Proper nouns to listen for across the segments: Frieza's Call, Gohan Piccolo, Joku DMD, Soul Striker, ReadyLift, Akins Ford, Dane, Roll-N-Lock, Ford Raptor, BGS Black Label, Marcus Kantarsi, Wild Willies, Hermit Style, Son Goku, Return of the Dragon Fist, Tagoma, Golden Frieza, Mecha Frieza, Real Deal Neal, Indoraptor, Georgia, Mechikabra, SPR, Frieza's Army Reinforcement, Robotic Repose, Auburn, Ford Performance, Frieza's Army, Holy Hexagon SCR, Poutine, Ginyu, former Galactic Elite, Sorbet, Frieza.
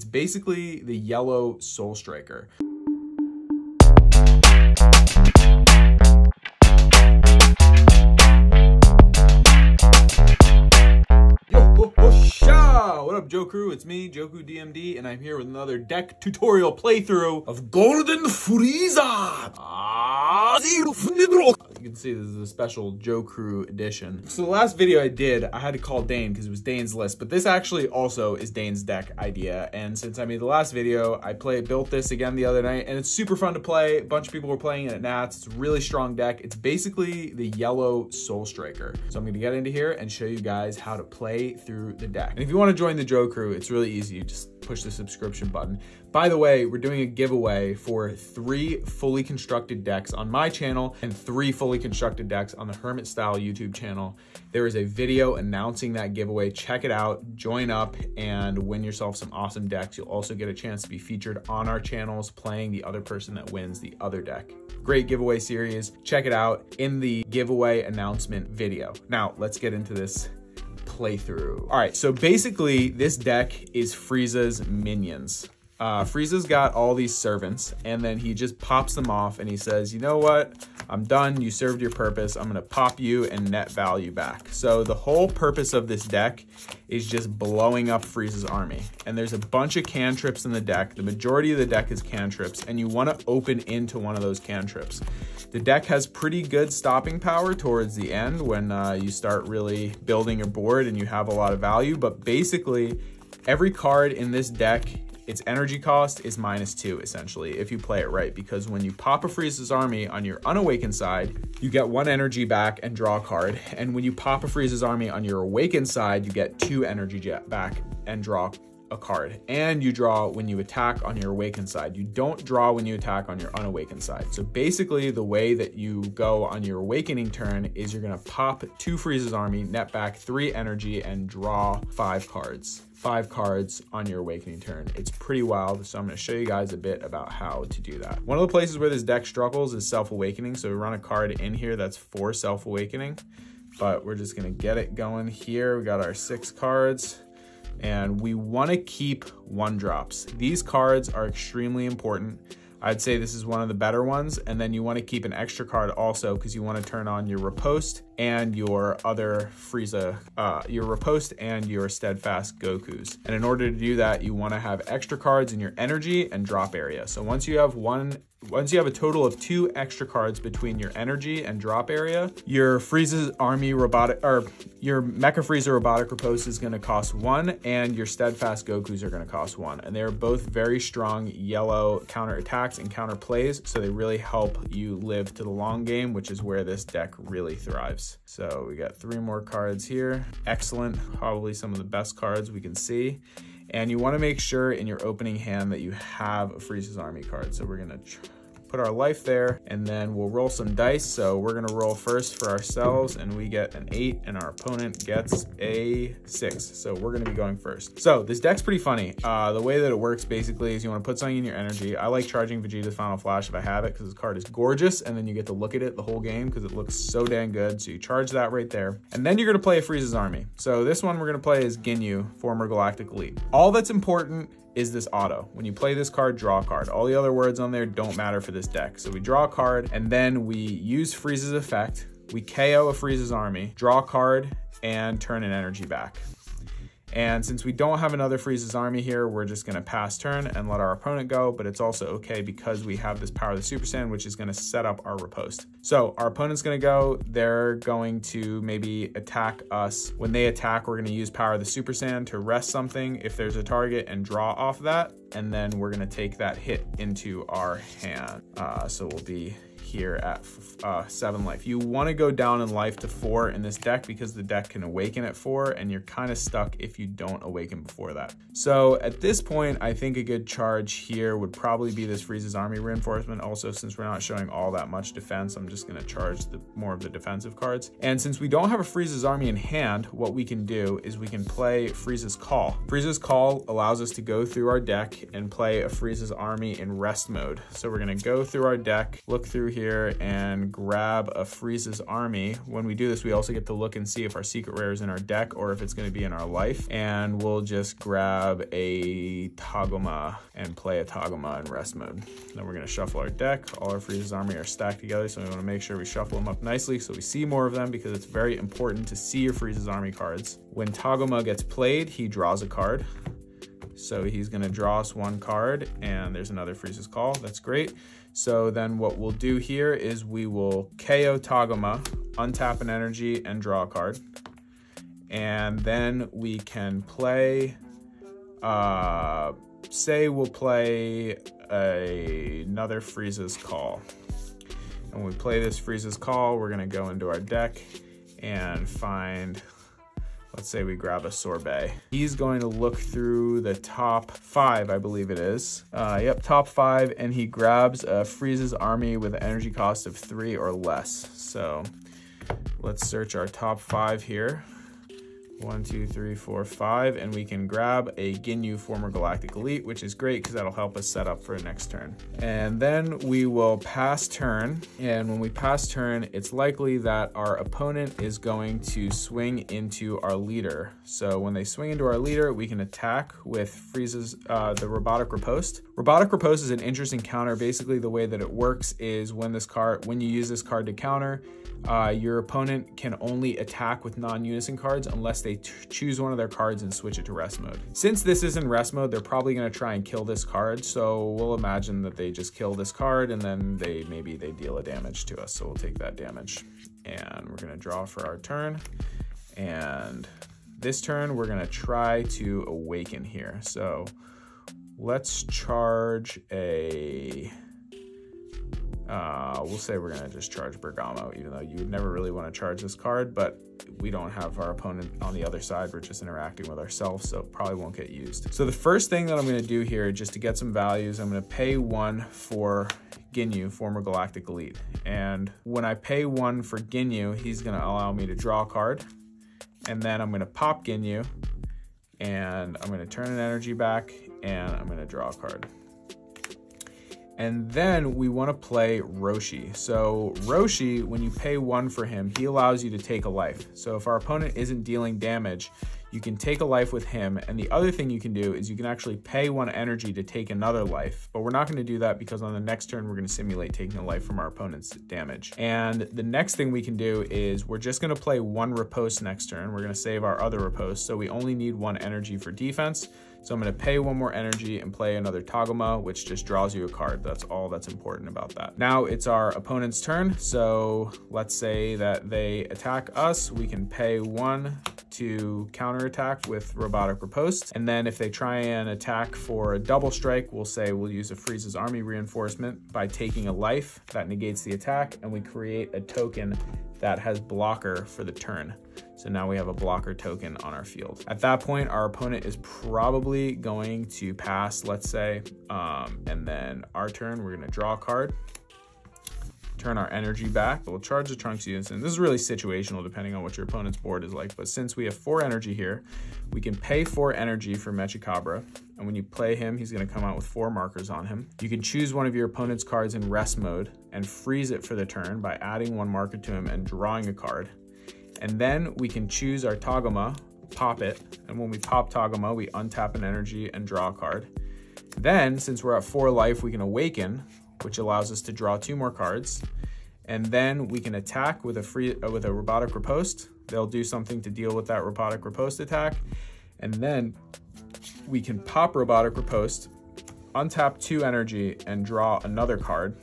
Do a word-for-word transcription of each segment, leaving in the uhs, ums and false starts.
It's basically the yellow Soul Striker. What up, Joe Crew? It's me, Joku D M D, and I'm here with another deck tutorial playthrough of Golden Frieza! You can see this is a special Joe Crew edition. So the last video I did, I had to call Dane because it was Dane's list, but this actually also is Dane's deck idea. And since I made the last video, I play built this again the other night, and it's super fun to play. A bunch of people were playing it at Nats. It's a really strong deck. It's basically the yellow Soul Striker. So I'm gonna get into here and show you guys how to play through the deck. And if you want to join the Joe Crew, it's really easy. You just push the subscription button. By the way, we're doing a giveaway for three fully constructed decks on my channel and three fully constructed decks on the Hermit Style YouTube channel. There is a video announcing that giveaway. Check it out, join up, and win yourself some awesome decks. You'll also get a chance to be featured on our channels playing the other person that wins the other deck. Great giveaway series. Check it out in the giveaway announcement video. Now, let's get into this playthrough. All right, so basically this deck is Frieza's minions. Uh, Frieza's got all these servants, and then he just pops them off and he says, you know what? I'm done, you served your purpose. I'm gonna pop you and net value back. So the whole purpose of this deck is just blowing up Frieza's army. And there's a bunch of cantrips in the deck. The majority of the deck is cantrips, and you wanna open into one of those cantrips. The deck has pretty good stopping power towards the end when uh, you start really building your board and you have a lot of value, but basically every card in this deck, its energy cost is minus two, essentially, if you play it right, because when you pop a Frieza's army on your unawakened side, you get one energy back and draw a card. And when you pop a Frieza's army on your awakened side, you get two energy back and draw a card. And you draw when you attack on your awakened side. You don't draw when you attack on your unawakened side. So basically the way that you go on your awakening turn is you're gonna pop two Frieza's army, net back three energy, and draw five cards. Five cards on your awakening turn. It's pretty wild, so I'm gonna show you guys a bit about how to do that. One of the places where this deck struggles is self-awakening, so we run a card in here that's for self-awakening, but we're just gonna get it going here. We got our six cards, and we wanna keep one-drops. These cards are extremely important. I'd say this is one of the better ones, and then you wanna keep an extra card also because you wanna turn on your riposte and your other Frieza, uh, your riposte and your Steadfast Gokus. And in order to do that, you wanna have extra cards in your energy and drop area. So once you have one, once you have a total of two extra cards between your energy and drop area, your Frieza's Army Robotic, or your Mecha Frieza Robotic Repose is gonna cost one, and your Steadfast Gokus are gonna cost one. And they're both very strong yellow counter attacks and counter plays, so they really help you live to the long game, which is where this deck really thrives. So we got three more cards here. Excellent, probably some of the best cards we can see. And you wanna make sure in your opening hand that you have a Frieza's Army card. So we're gonna put our life there, and then we'll roll some dice. So we're gonna roll first for ourselves, and we get an eight, and our opponent gets a six. So we're gonna be going first. So this deck's pretty funny. Uh, the way that it works basically is you wanna put something in your energy. I like charging Vegeta's Final Flash if I have it, because this card is gorgeous, and then you get to look at it the whole game because it looks so dang good. So you charge that right there. And then you're gonna play a Frieza's Army. So this one we're gonna play is Ginyu, former Galactic Elite. All that's important is this auto. When you play this card, draw a card. All the other words on there don't matter for this deck. So we draw a card, and then we use Frieza's effect. We K O a Frieza's army, draw a card, and turn an energy back. And since we don't have another Frieza's army here, we're just gonna pass turn and let our opponent go, but it's also okay because we have this Power of the Super Saiyan, which is gonna set up our riposte. So our opponent's gonna go, they're going to maybe attack us. When they attack, we're gonna use Power of the Super Saiyan to rest something if there's a target and draw off that. And then we're gonna take that hit into our hand. Uh, so we'll be here at uh, seven life. You wanna go down in life to four in this deck because the deck can awaken at four, and you're kinda stuck if you don't awaken before that. So at this point, I think a good charge here would probably be this Frieza's Army Reinforcement. Also, since we're not showing all that much defense, I'm just gonna charge the, more of the defensive cards. And since we don't have a Frieza's Army in hand, what we can do is we can play Frieza's Call. Frieza's Call allows us to go through our deck and play a Frieza's Army in rest mode. So we're gonna go through our deck, look through here, here and grab a Frieza's Army. When we do this, we also get to look and see if our secret rare is in our deck or if it's going to be in our life. And we'll just grab a Tagoma and play a Tagoma in rest mode. Then we're going to shuffle our deck. All our Frieza's Army are stacked together, so we want to make sure we shuffle them up nicely so we see more of them, because it's very important to see your Frieza's Army cards. When Tagoma gets played, he draws a card. So he's gonna draw us one card, and there's another Frieza's Call. That's great. So then what we'll do here is we will K O Tagoma, untap an energy, and draw a card. And then we can play, uh, say we'll play a, another Frieza's Call. And when we play this Frieza's Call, we're gonna go into our deck and find, let's say we grab a Sorbet. He's going to look through the top five, I believe it is. Uh, yep, top five, and he grabs a Frieza's Army with an energy cost of three or less. So let's search our top five here. One, two, three, four, five, and we can grab a Ginyu, former Galactic Elite, which is great because that'll help us set up for next turn. And then we will pass turn, and when we pass turn, it's likely that our opponent is going to swing into our leader. So when they swing into our leader, we can attack with Frieza's, uh, the Robotic Repose. Robotic Repose is an interesting counter. Basically, the way that it works is when this card, when you use this card to counter, Uh, your opponent can only attack with non-unison cards unless they choose one of their cards and switch it to rest mode. Since this is in rest mode, they're probably going to try and kill this card, so we'll imagine that they just kill this card, and then they maybe they deal a damage to us, so we'll take that damage. And we're going to draw for our turn, and this turn we're going to try to awaken here. So let's charge a... Uh, we'll say we're going to just charge Bergamo, even though you would never really want to charge this card, but we don't have our opponent on the other side. We're just interacting with ourselves, so it probably won't get used. So the first thing that I'm going to do here, just to get some values, I'm going to pay one for Ginyu, former Galactic Elite. And when I pay one for Ginyu, he's going to allow me to draw a card. And then I'm going to pop Ginyu, and I'm going to turn an energy back, and I'm going to draw a card. And then we want to play Roshi. So Roshi, when you pay one for him, he allows you to take a life. So if our opponent isn't dealing damage, you can take a life with him. And the other thing you can do is you can actually pay one energy to take another life. But we're not going to do that because on the next turn, we're going to simulate taking a life from our opponent's damage. And the next thing we can do is we're just going to play one Repose next turn. We're going to save our other Repose. So we only need one energy for defense. So I'm going to pay one more energy and play another Tagoma, which just draws you a card. That's all that's important about that. Now it's our opponent's turn. So let's say that they attack us. We can pay one to counterattack with Robotic Riposte. And then if they try and attack for a double strike, we'll say we'll use a Frieza's Army Reinforcement by taking a life. That negates the attack, and we create a token that has blocker for the turn. So now we have a blocker token on our field. At that point, our opponent is probably going to pass, let's say, um, and then our turn, we're gonna draw a card, turn our energy back, but we'll charge the Trunks units. And this is really situational depending on what your opponent's board is like. But since we have four energy here, we can pay four energy for Mechikabra. And when you play him, he's gonna come out with four markers on him. You can choose one of your opponent's cards in rest mode and freeze it for the turn by adding one marker to him and drawing a card. And then we can choose our Tagoma, pop it. And when we pop Tagoma, we untap an energy and draw a card. Then, since we're at four life, we can awaken, which allows us to draw two more cards. And then we can attack with a free uh, with a Robotic Riposte. They'll do something to deal with that Robotic Riposte attack. And then we can pop Robotic Riposte, untap two energy, and draw another card.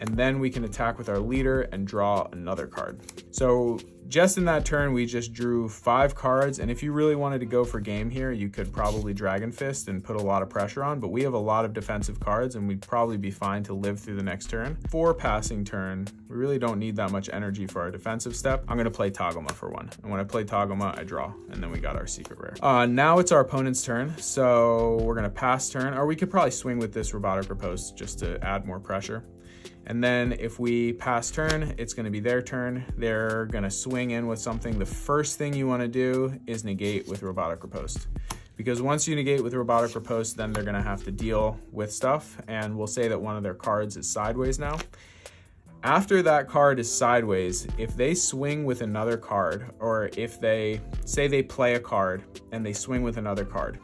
And then we can attack with our leader and draw another card. So just in that turn, we just drew five cards. And if you really wanted to go for game here, you could probably Dragon Fist and put a lot of pressure on, but we have a lot of defensive cards and we'd probably be fine to live through the next turn. For passing turn, we really don't need that much energy for our defensive step. I'm gonna play Tagoma for one. And when I play Tagoma, I draw, and then we got our secret rare. Uh, now it's our opponent's turn. So we're gonna pass turn, or we could probably swing with this Robotic Riposte just to add more pressure. And then if we pass turn, it's gonna be their turn. They're gonna swing in with something. The first thing you wanna do is negate with Robotic Riposte, because once you negate with Robotic Repose, then they're gonna have to deal with stuff, and we'll say that one of their cards is sideways now. After that card is sideways, if they swing with another card, or if they, say they play a card and they swing with another card,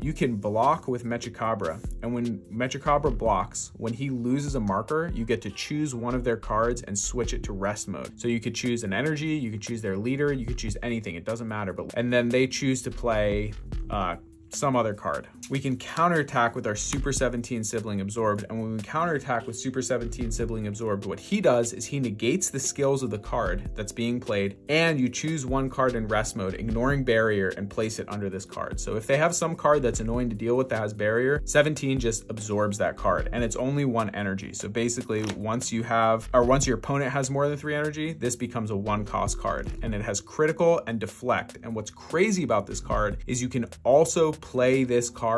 you can block with Mechikabra. And when Mechikabra blocks, when he loses a marker, you get to choose one of their cards and switch it to rest mode. So you could choose an energy, you could choose their leader, you could choose anything, it doesn't matter. But and then they choose to play uh, some other card. We can counterattack with our Super seventeen Sibling Absorbed, and when we counterattack with Super seventeen Sibling Absorbed, what he does is he negates the skills of the card that's being played, and you choose one card in rest mode, ignoring barrier, and place it under this card. So if they have some card that's annoying to deal with that has barrier, seventeen just absorbs that card, and it's only one energy. So basically, once you have, or once your opponent has more than three energy, this becomes a one cost card, and it has critical and deflect. And what's crazy about this card is you can also play this card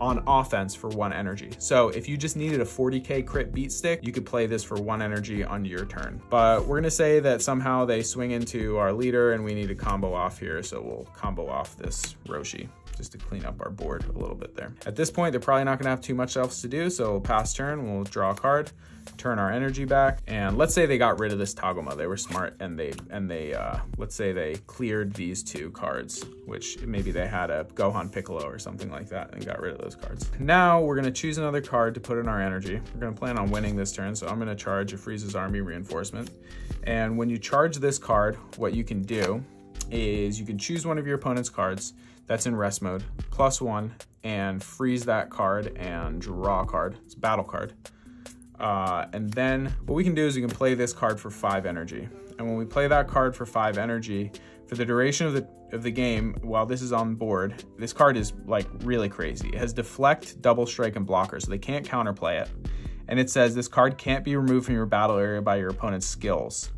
on offense for one energy. So if you just needed a forty K crit beat stick, you could play this for one energy on your turn. But we're gonna say that somehow they swing into our leader and we need to combo off here. So we'll combo off this Roshi just to clean up our board a little bit there. At this point, they're probably not gonna have too much else to do. So we'll pass turn, we'll draw a card, turn our energy back. And let's say they got rid of this Tagoma. They were smart and they, and they uh, let's say they cleared these two cards, which maybe they had a Gohan Piccolo or something like that and got rid of those cards. Now we're gonna choose another card to put in our energy. We're gonna plan on winning this turn. So I'm gonna charge a Frieza's Army Reinforcement. And when you charge this card, what you can do is you can choose one of your opponent's cards that's in rest mode, plus one, and freeze that card and draw a card. It's a battle card. Uh, and then what we can do is we can play this card for five energy. And when we play that card for five energy, for the duration of the of the game, while this is on board, this card is like really crazy. It has deflect, double strike, and blocker, so they can't counterplay it. And it says this card can't be removed from your battle area by your opponent's skills.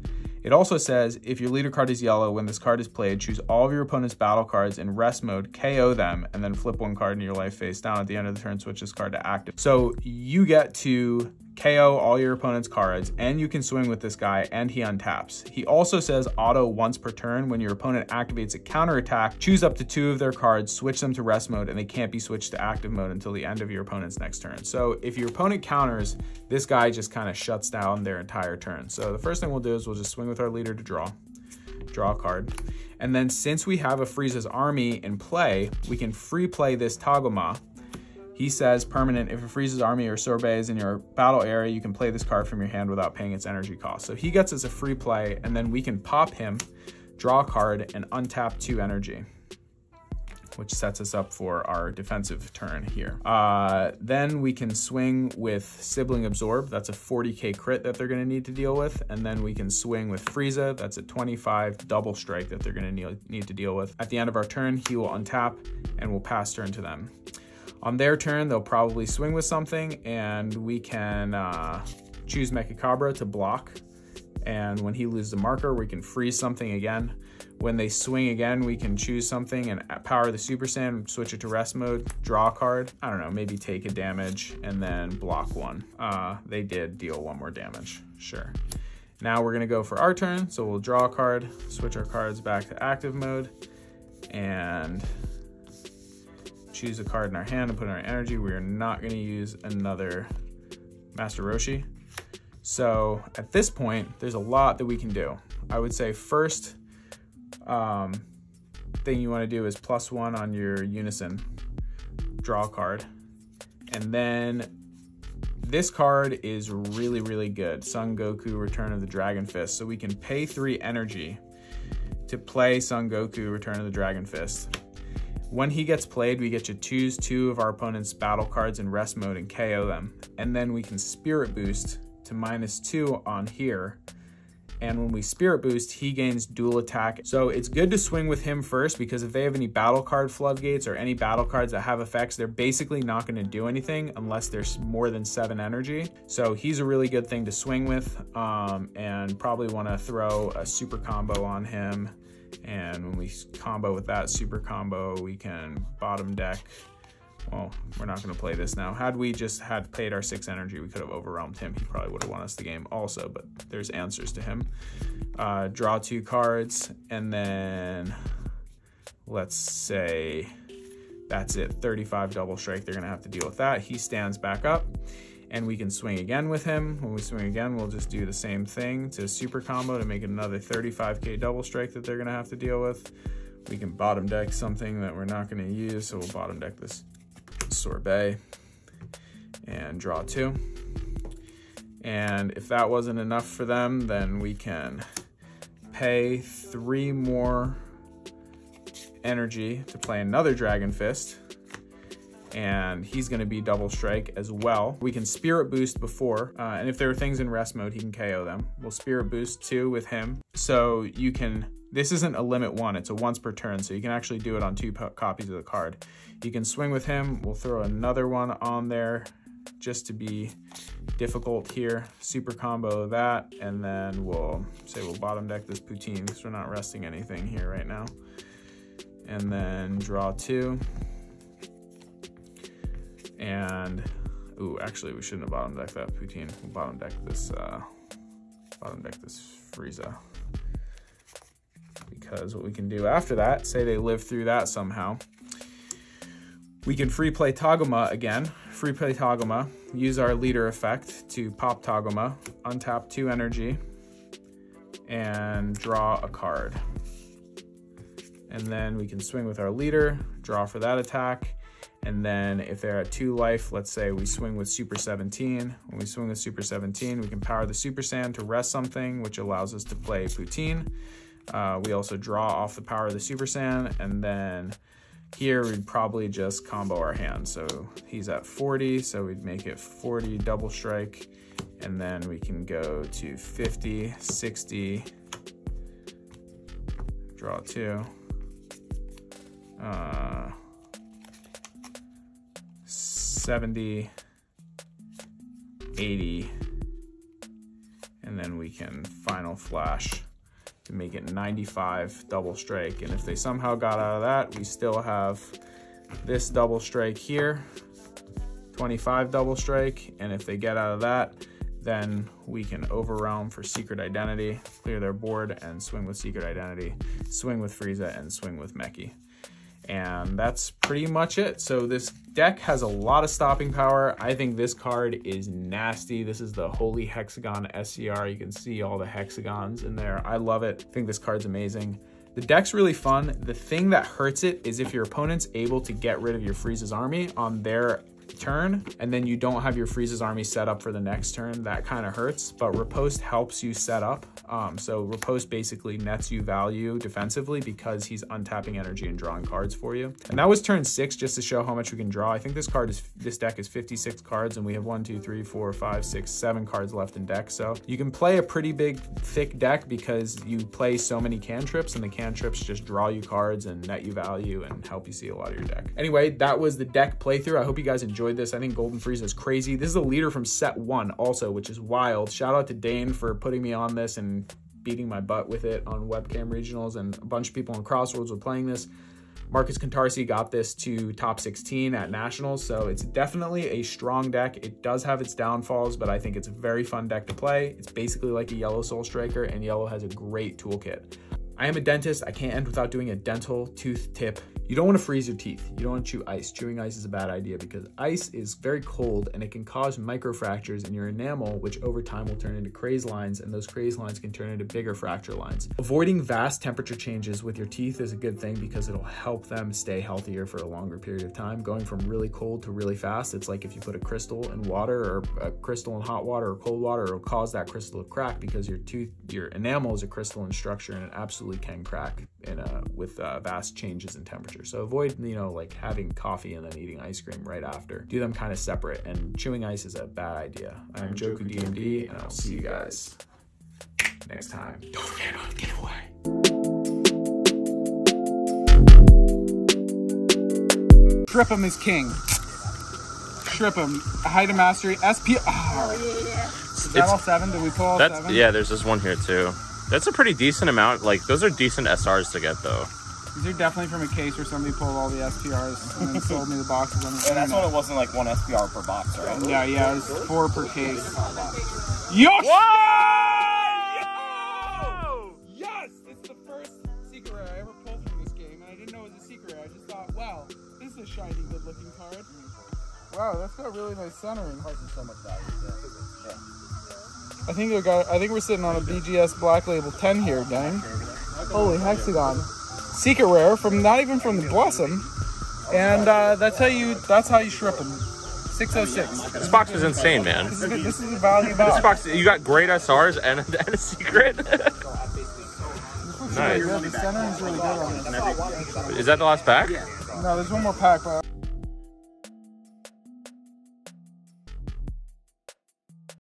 It also says, if your leader card is yellow, when this card is played, choose all of your opponent's battle cards in rest mode, K O them, and then flip one card in your life face down at the end of the turn, switch this card to active. So you get to K O all your opponent's cards, and you can swing with this guy, and he untaps. He also says auto once per turn. When your opponent activates a counterattack, choose up to two of their cards, switch them to rest mode, and they can't be switched to active mode until the end of your opponent's next turn. So if your opponent counters, this guy just kind of shuts down their entire turn. So the first thing we'll do is we'll just swing with our leader to draw, draw a card. And then since we have a Frieza's Army in play, we can free play this Tagoma. He says permanent, if a Frieza's Army or Sorbet is in your battle area, you can play this card from your hand without paying its energy cost. So he gets us a free play, and then we can pop him, draw a card, and untap two energy, which sets us up for our defensive turn here. Uh, then we can swing with Sibling Absorb. That's a forty K crit that they're gonna need to deal with. And then we can swing with Frieza. That's a twenty-five double strike that they're gonna need to deal with. At the end of our turn, he will untap and we'll pass turn to them. On their turn, they'll probably swing with something, and we can uh, choose Mechikabra to block. And when he loses a marker, we can freeze something again. When they swing again, we can choose something and Power of the Super Saiyan, switch it to rest mode, draw a card. I don't know, maybe take a damage and then block one. Uh, they did deal one more damage, sure. Now we're gonna go for our turn. So we'll draw a card, switch our cards back to active mode, and choose a card in our hand and put in our energy. We are not gonna use another Master Roshi. So at this point, there's a lot that we can do. I would say first um, thing you wanna do is plus one on your Unison, draw a card. And then this card is really, really good. Son Goku, Return of the Dragon Fist. So we can pay three energy to play Son Goku, Return of the Dragon Fist. When he gets played, we get to choose two of our opponent's battle cards in rest mode and K O them. And then we can Spirit Boost to minus two on here. And when we Spirit Boost, he gains dual attack. So it's good to swing with him first, because if they have any battle card floodgates or any battle cards that have effects, they're basically not gonna do anything unless there's more than seven energy. So he's a really good thing to swing with, um, and probably wanna throw a super combo on him. And when we combo with that super combo, we can bottom deck. Well, we're not going to play this now. Had we just had paid our six energy, we could have overwhelmed him. He probably would have won us the game also, but there's answers to him. Uh, draw two cards, and then let's say That's it, thirty-five double strike. They're gonna have to deal with that. He stands back up and we can swing again with him. When we swing again, we'll just do the same thing to super combo to make another thirty-five K double strike that they're gonna have to deal with. We can bottom deck something that we're not gonna use, so we'll bottom deck this Sorbet and draw two. And if that wasn't enough for them, then we can pay three more energy to play another Dragon Fist, and he's gonna be double strike as well. We can Spirit Boost before, uh, and if there are things in rest mode, he can K O them. We'll Spirit Boost two with him. So you can, this isn't a limit one, it's a once per turn, so you can actually do it on two copies of the card. You can swing with him, we'll throw another one on there just to be difficult here. Super combo that, and then we'll say we'll bottom deck this Poutine because we're not resting anything here right now. And then draw two. And, ooh, actually we shouldn't have bottom decked that Poutine. We'll bottom deck this, uh, bottom deck this Frieza. Because what we can do after that, say they live through that somehow, we can free play Tagoma again. Free play Tagoma, use our leader effect to pop Tagoma, untap two energy, and draw a card. And then we can swing with our leader, draw for that attack. And then if they're at two life, let's say we swing with Super seventeen. When we swing with Super seventeen, we can power the Super Saiyan to rest something, which allows us to play Poutine. Uh, we also draw off the power of the Super Saiyan. And then here we'd probably just combo our hand. So he's at forty, so we'd make it forty double strike. And then we can go to fifty, sixty, draw two. Uh, seventy, eighty, and then we can final flash to make it ninety-five double strike. And if they somehow got out of that, we still have this double strike here, twenty-five double strike. And if they get out of that, then we can overwhelm for Secret Identity, clear their board and swing with Secret Identity, swing with Frieza and swing with Meki. And that's pretty much it. So this deck has a lot of stopping power. I think this card is nasty. This is the Holy Hexagon S C R. You can see all the hexagons in there. I love it. I think this card's amazing. The deck's really fun. The thing that hurts it is if your opponent's able to get rid of your Frieza's Army on their turn, and then you don't have your Frieza's Army set up for the next turn, that kind of hurts. But Riposte helps you set up. Um, so Riposte basically nets you value defensively because he's untapping energy and drawing cards for you. And that was turn six, just to show how much we can draw. I think this card is, this deck is fifty-six cards, and we have one, two, three, four, five, six, seven cards left in deck. So you can play a pretty big, thick deck because you play so many cantrips, and the cantrips just draw you cards and net you value and help you see a lot of your deck. Anyway, that was the deck playthrough. I hope you guys enjoyed this. I think Golden Frieza is crazy. This is a leader from set one also, which is wild. Shout out to Dane for putting me on this and beating my butt with it on webcam regionals, and a bunch of people on Crossroads were playing this. Marcus Kantarsi got this to top sixteen at Nationals, so it's definitely a strong deck. It does have its downfalls, but I think it's a very fun deck to play. It's basically like a yellow Soul Striker, and yellow has a great toolkit. I am a dentist. I can't end without doing a dental tooth tip. You don't want to freeze your teeth. You don't want to chew ice. Chewing ice is a bad idea because ice is very cold and it can cause microfractures in your enamel, which over time will turn into craze lines, and those craze lines can turn into bigger fracture lines. Avoiding vast temperature changes with your teeth is a good thing because it'll help them stay healthier for a longer period of time. Going from really cold to really fast, it's like if you put a crystal in water, or a crystal in hot water or cold water, it'll cause that crystal to crack because your tooth, your enamel is a crystalline structure, and it absolutely can crack in a, with uh, vast changes in temperature. So avoid, you know, like having coffee and then eating ice cream right after. Do them kind of separate, and chewing ice is a bad idea. I'm, I'm Joku D M D, and I'll see you guys next time. Don't forget about the giveaway. Trip him is king. Trip him. Height of Mastery. S P R. Oh, yeah, yeah. Is that it's, all seven? Did we pull all that's, seven? Yeah, there's this one here too. That's a pretty decent amount. Like, those are decent S Rs to get, though. These are definitely from a case where somebody pulled all the S P Rs and then sold me the boxes on the internet. That's when it wasn't like one S P R per box, right? Yeah, yeah, it was four per case. Yo! Whoa! Yo! Yes! It's the first secret rare I ever pulled from this game, and I didn't know it was a secret rare. I just thought, wow, this is a shiny, good-looking card. Wow, that's got really nice centering. Cards are so much value. Yeah. I think we got. I think we're sitting on a B G S Black Label ten here, gang. Holy Hexagon, secret rare from not even from the Blossom, and uh, that's how you. That's how you shrimp them. six oh six. This box is insane, man. This is, this is a value box. This box, you got great S Rs and, and a secret. Nice. Is that the last pack? No, there's one more pack, but